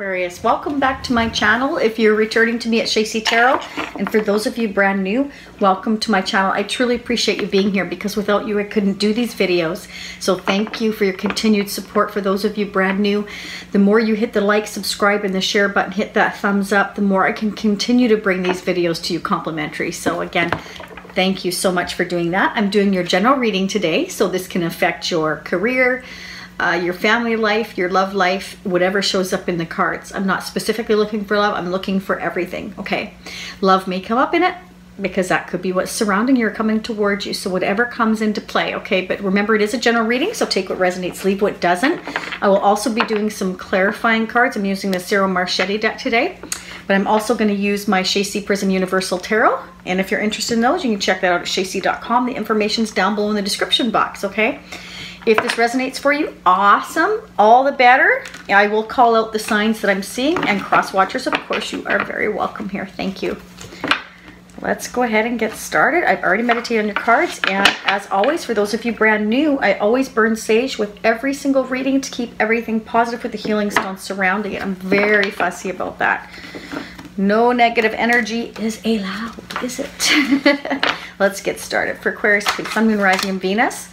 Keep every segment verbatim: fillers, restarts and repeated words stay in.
Aquarius, welcome back to my channel. If you're returning to me at Shasie Tarot, and for those of you brand new, welcome to my channel. I truly appreciate you being here because without you I couldn't do these videos. So thank you for your continued support. For those of you brand new, the more you hit the like, subscribe, and the share button, hit that thumbs up, the more I can continue to bring these videos to you complimentary. So again, thank you so much for doing that. I'm doing your general reading today, so this can affect your career, Uh, your family life, your love life, whatever shows up in the cards. I'm not specifically looking for love, I'm looking for everything, okay? Love may come up in it because that could be what's surrounding you or coming towards you. So whatever comes into play, okay? But remember, it is a general reading, so take what resonates, leave what doesn't. I will also be doing some clarifying cards. I'm using the Ciro Marchetti deck today, but I'm also gonna use my Shasie Prism Universal Tarot. And if you're interested in those, you can check that out at Shasie dot com. The information's down below in the description box, okay? If this resonates for you, awesome, all the better. I will call out the signs that I'm seeing, and cross watchers, of course, you are very welcome here. Thank you. Let's go ahead and get started. I've already meditated on your cards, and as always, for those of you brand new, I always burn sage with every single reading to keep everything positive with the healing stone surrounding it. I'm very fussy about that. No negative energy is allowed, is it? Let's get started. For Aquarius, Sun, Moon, Rising, and Venus.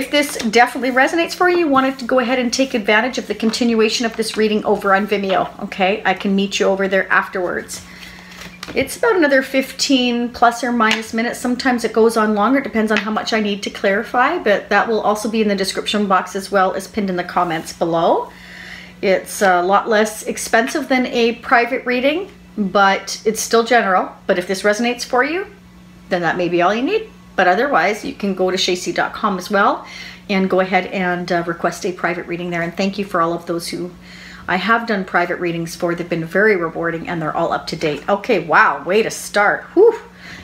If this definitely resonates for you, you want to go ahead and take advantage of the continuation of this reading over on Vimeo, okay? I can meet you over there afterwards. It's about another fifteen plus or minus minutes. Sometimes it goes on longer, it depends on how much I need to clarify, but that will also be in the description box as well as pinned in the comments below. It's a lot less expensive than a private reading, but it's still general. But if this resonates for you, then that may be all you need. But otherwise, you can go to Shasie dot com as well and go ahead and uh, request a private reading there. And thank you for all of those who I have done private readings for. They've been very rewarding, and they're all up to date. Okay, wow, way to start. Whew,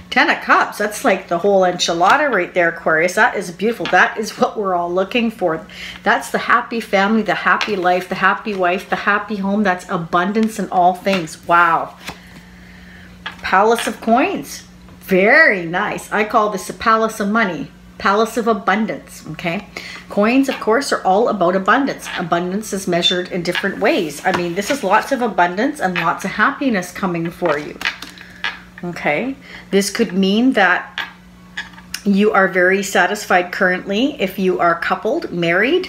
Ten of Cups. That's like the whole enchilada right there, Aquarius. That is beautiful. That is what we're all looking for. That's the happy family, the happy life, the happy wife, the happy home. That's abundance in all things. Wow. Palace of Coins. Very nice. I call this a palace of money, palace of abundance, okay? Coins, of course, are all about abundance. Abundance is measured in different ways. I mean, this is lots of abundance and lots of happiness coming for you, okay? This could mean that you are very satisfied currently if you are coupled, married,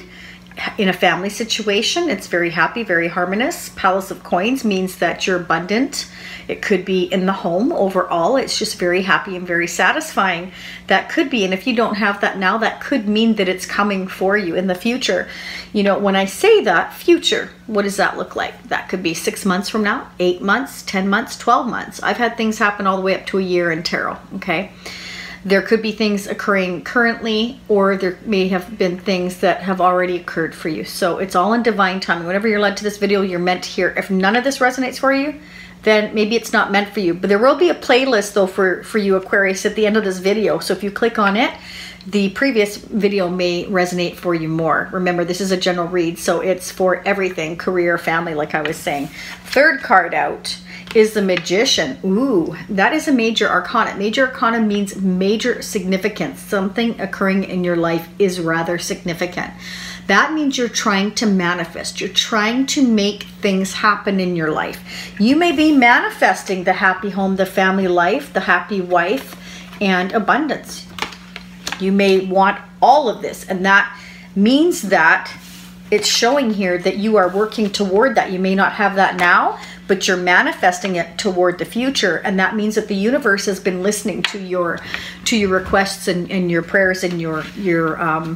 in a family situation. It's very happy, very harmonious. Palace of Coins means that you're abundant. It could be in the home overall. It's just very happy and very satisfying. That could be, and if you don't have that now, that could mean that it's coming for you in the future. You know, when I say that, future, what does that look like? That could be six months from now, eight months, ten months, twelve months. I've had things happen all the way up to a year in tarot, okay? There could be things occurring currently, or there may have been things that have already occurred for you. So it's all in divine timing. Whenever you're led to this video, you're meant to hear. If none of this resonates for you, then maybe it's not meant for you. But there will be a playlist, though, for, for you, Aquarius, at the end of this video. So if you click on it, the previous video may resonate for you more. Remember, this is a general read, so it's for everything, career, family, like I was saying. Third card out is the Magician. Ooh, that is a major arcana. Major arcana means major significance. Something occurring in your life is rather significant. That means you're trying to manifest. You're trying to make things happen in your life. You may be manifesting the happy home, the family life, the happy wife, and abundance. You may want all of this, and that means that it's showing here that you are working toward that. You may not have that now, but you're manifesting it toward the future, and that means that the universe has been listening to your to your requests and, and your prayers and your your um,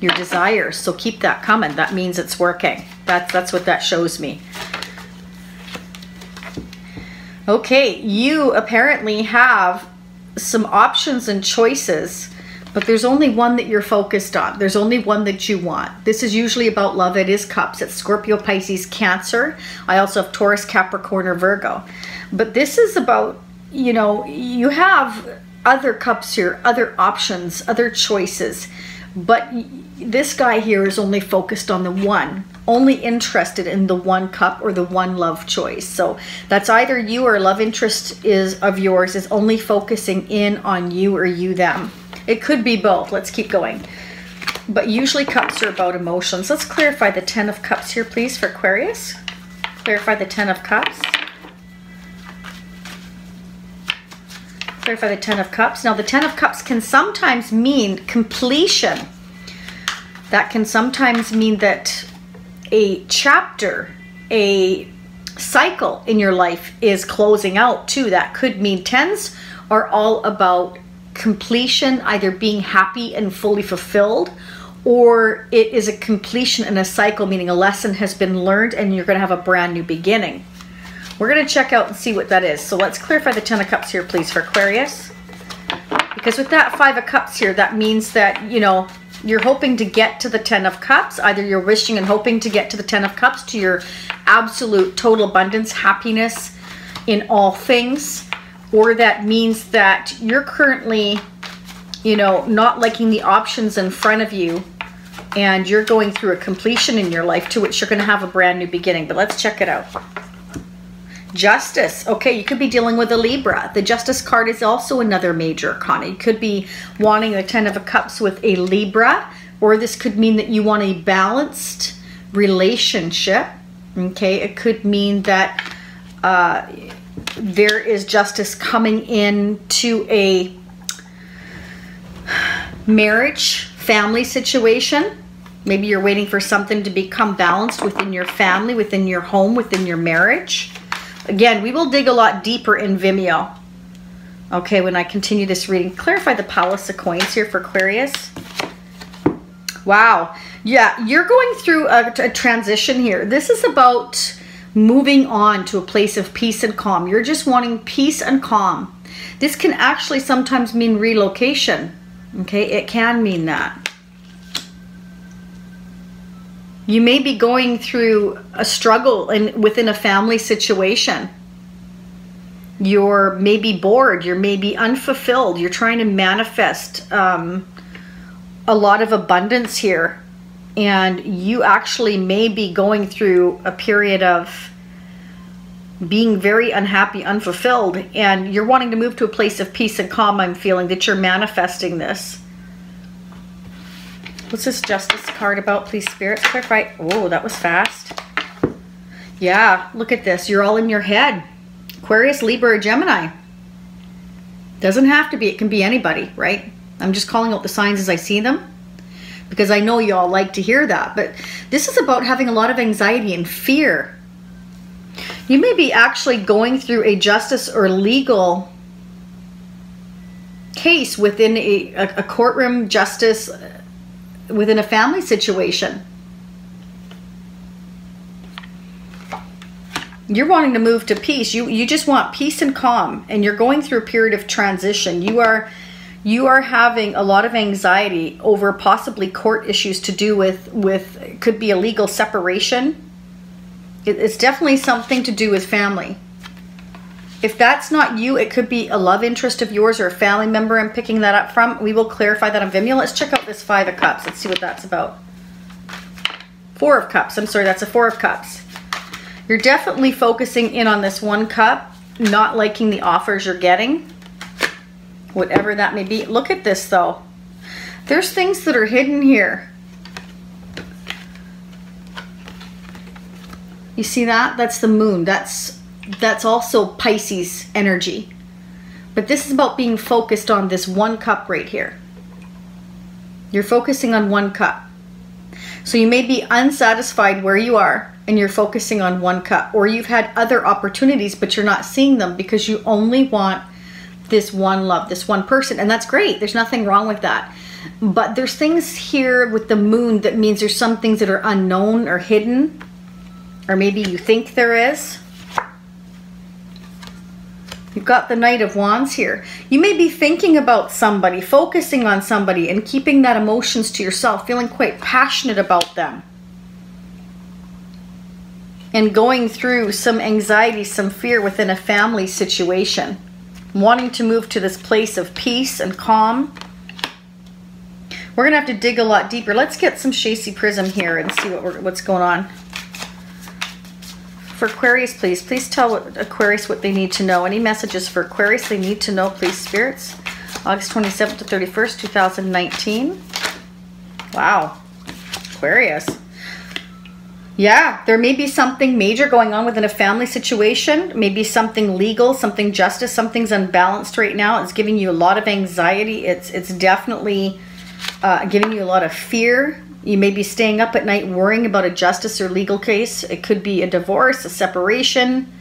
your desires. So keep that coming. That means it's working. That's that's what that shows me. Okay, you apparently have some options and choices, but there's only one that you're focused on. There's only one that you want. This is usually about love. It is Cups. It's Scorpio, Pisces, Cancer. I also have Taurus, Capricorn, or Virgo. But this is about, you know, you have other cups here, other options, other choices. But this guy here is only focused on the one, only interested in the one cup or the one love choice. So that's either you or love interest is of yours is only focusing in on you or you them. It could be both. Let's keep going. But usually cups are about emotions. Let's clarify the Ten of Cups here, please, for Aquarius. Clarify the Ten of Cups. Clarify the Ten of Cups. Now, the Ten of Cups can sometimes mean completion. That can sometimes mean that a chapter, a cycle in your life is closing out too. That could mean tens are all about completion, either being happy and fully fulfilled, or it is a completion in a cycle, meaning a lesson has been learned and you're going to have a brand new beginning. We're going to check out and see what that is. So let's clarify the Ten of Cups here, please, for Aquarius. Because with that Five of Cups here, that means that, you know, you're hoping to get to the Ten of Cups. Either you're wishing and hoping to get to the Ten of Cups, to your absolute total abundance, happiness in all things, or that means that you're currently, you know, not liking the options in front of you, and you're going through a completion in your life to which you're going to have a brand new beginning. But let's check it out. Justice. Okay, you could be dealing with a Libra. The Justice card is also another major arcana. You could be wanting the Ten of Cups with a Libra, or this could mean that you want a balanced relationship. Okay, it could mean that uh, there is justice coming in to a marriage, family situation. Maybe you're waiting for something to become balanced within your family, within your home, within your marriage. Again, we will dig a lot deeper in Vimeo. Okay, when I continue this reading, clarify the Palace of Coins here for Aquarius. Wow. Yeah, you're going through a, a transition here. This is about moving on to a place of peace and calm. You're just wanting peace and calm. This can actually sometimes mean relocation. Okay, it can mean that. You may be going through a struggle in, within a family situation. You're maybe bored. You're maybe unfulfilled. You're trying to manifest um, a lot of abundance here. And you actually may be going through a period of being very unhappy, unfulfilled. And you're wanting to move to a place of peace and calm. I'm feeling that you're manifesting this. What's this Justice card about, please, Spirit? Clarify. Oh, that was fast. Yeah, look at this. You're all in your head. Aquarius, Libra, or Gemini. Doesn't have to be. It can be anybody, right? I'm just calling out the signs as I see them, because I know you all like to hear that. But this is about having a lot of anxiety and fear. You may be actually going through a justice or legal case within a, a, a courtroom, justice, within a family situation. You're wanting to move to peace. You you just want peace and calm, and you're going through a period of transition. You are you are having a lot of anxiety over possibly court issues to do with with it could be a legal separation. It, it's definitely something to do with family. If that's not you, it could be a love interest of yours or a family member I'm picking that up from. We will clarify that on Vimeo. Let's check out this Five of Cups. Let's see what that's about. Four of Cups. I'm sorry, that's a Four of Cups. You're definitely focusing in on this one cup, not liking the offers you're getting, whatever that may be. Look at this, though. There's things that are hidden here. You see that? That's the moon. That's... That's also Pisces energy. But this is about being focused on this one cup right here. You're focusing on one cup. So you may be unsatisfied where you are and you're focusing on one cup. Or you've had other opportunities but you're not seeing them because you only want this one love, this one person. And that's great. There's nothing wrong with that. But there's things here with the moon that means there's some things that are unknown or hidden. Or maybe you think there is. You've got the Knight of Wands here. You may be thinking about somebody, focusing on somebody, and keeping that emotions to yourself, feeling quite passionate about them. And going through some anxiety, some fear within a family situation. Wanting to move to this place of peace and calm. We're going to have to dig a lot deeper. Let's get some Shasie Prism here and see what we're, what's going on. For Aquarius, please. Please tell what, Aquarius what they need to know. Any messages for Aquarius they need to know, please, Spirits? August twenty-seventh to thirty-first, two thousand nineteen. Wow. Aquarius. Yeah, there may be something major going on within a family situation, maybe something legal, something justice, something's unbalanced right now. It's giving you a lot of anxiety. It's, it's definitely uh, giving you a lot of fear. You may be staying up at night worrying about a justice or legal case. It could be a divorce, a separation.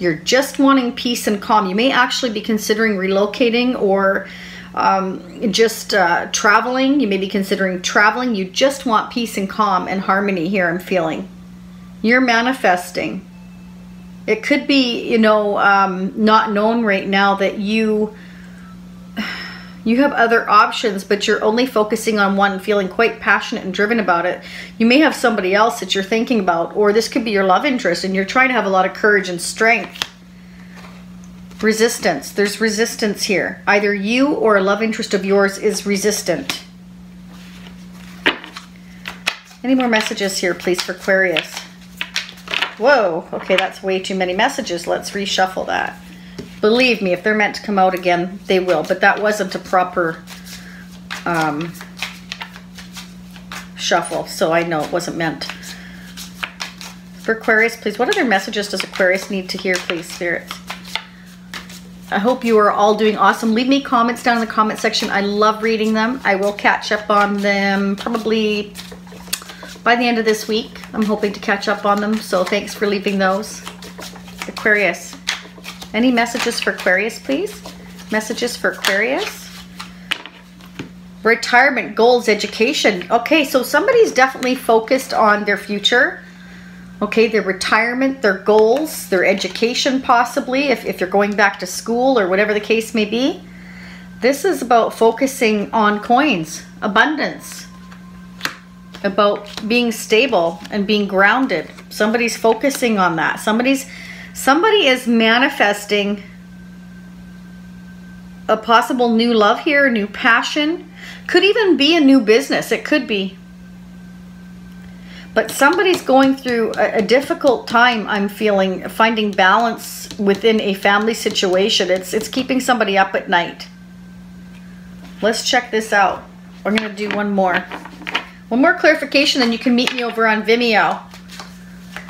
You're just wanting peace and calm. You may actually be considering relocating or Um, just uh, traveling. You may be considering traveling. You just want peace and calm and harmony here, I'm feeling. You're manifesting. It could be, you know, um, not known right now that you, you have other options, but you're only focusing on one, feeling quite passionate and driven about it. You may have somebody else that you're thinking about, or this could be your love interest, and you're trying to have a lot of courage and strength. Resistance. There's resistance here. Either you or a love interest of yours is resistant. Any more messages here, please, for Aquarius? Whoa. Okay, that's way too many messages. Let's reshuffle that. Believe me, if they're meant to come out again, they will. But that wasn't a proper um, shuffle, so I know it wasn't meant. For Aquarius, please, what other messages does Aquarius need to hear, please, spirits? I hope you are all doing awesome. Leave me comments down in the comment section. I love reading them. I will catch up on them probably by the end of this week. I'm hoping to catch up on them, so thanks for leaving those. Aquarius. Any messages for Aquarius, please? Messages for Aquarius? Retirement, goals, education. Okay, so somebody's definitely focused on their future. Okay, their retirement, their goals, their education possibly, if, if you're going back to school or whatever the case may be. This is about focusing on coins, abundance, about being stable and being grounded. Somebody's focusing on that. Somebody's, somebody is manifesting a possible new love here, a new passion. Could even be a new business. It could be. But somebody's going through a, a difficult time, I'm feeling, finding balance within a family situation. It's, it's keeping somebody up at night. Let's check this out. We're going to do one more. One more clarification, then you can meet me over on Vimeo.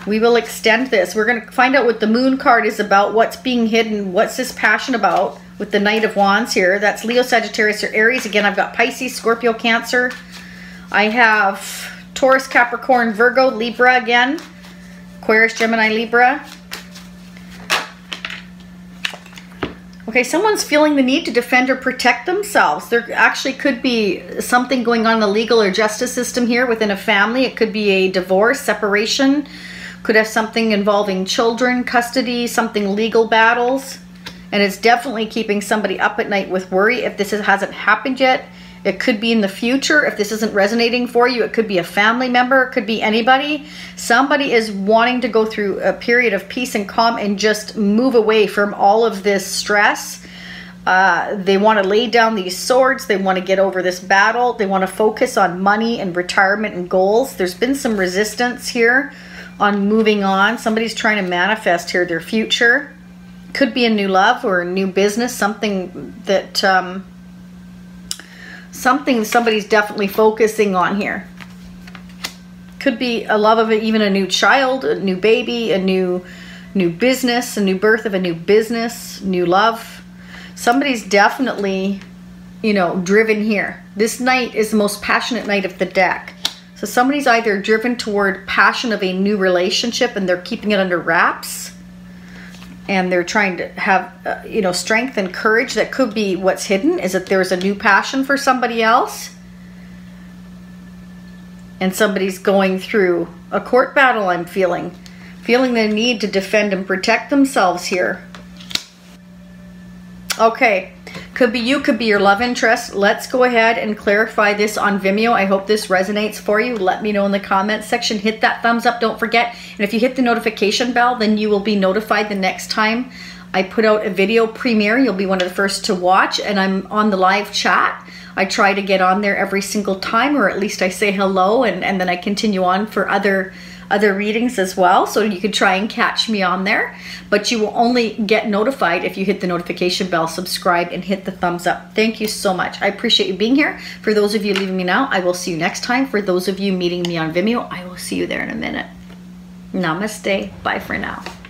We will extend this. We're going to find out what the moon card is about, what's being hidden, what's this passion about with the Knight of Wands here. That's Leo, Sagittarius, or Aries. Again, I've got Pisces, Scorpio, Cancer. I have Taurus, Capricorn, Virgo, Libra again. Aquarius, Gemini, Libra. Okay, someone's feeling the need to defend or protect themselves. There actually could be something going on in the legal or justice system here within a family. It could be a divorce, separation. Could have something involving children, custody, something legal battles. And it's definitely keeping somebody up at night with worry if this hasn't happened yet. It could be in the future. If this isn't resonating for you, it could be a family member. It could be anybody. Somebody is wanting to go through a period of peace and calm and just move away from all of this stress. Uh, they want to lay down these swords. They want to get over this battle. They want to focus on money and retirement and goals. There's been some resistance here on moving on. Somebody's trying to manifest here their future. Could be a new love or a new business, something that... Um, Something somebody's definitely focusing on here. Could be a love of even a new child, a new baby, a new new business, a new birth of a new business, new love. Somebody's definitely, you know, driven here. This night is the most passionate night of the deck. So somebody's either driven toward passion of a new relationship and they're keeping it under wraps. And they're trying to have, uh, you know, strength and courage. That could be what's hidden, is that there's a new passion for somebody else. And somebody's going through a court battle, I'm feeling. Feeling the need to defend and protect themselves here. Okay, could be you, could be your love interest. Let's go ahead and clarify this on Vimeo. I hope this resonates for you. Let me know in the comments section. Hit that thumbs up, don't forget. And if you hit the notification bell, then you will be notified the next time I put out a video premiere. You'll be one of the first to watch, and I'm on the live chat. I try to get on there every single time, or at least I say hello, and, and then I continue on for other other readings as well, so you can try and catch me on there. But you will only get notified if you hit the notification bell, subscribe, and hit the thumbs up. Thank you so much. I appreciate you being here. For those of you leaving me now, I will see you next time. For those of you meeting me on Vimeo, I will see you there in a minute. Namaste. Bye for now.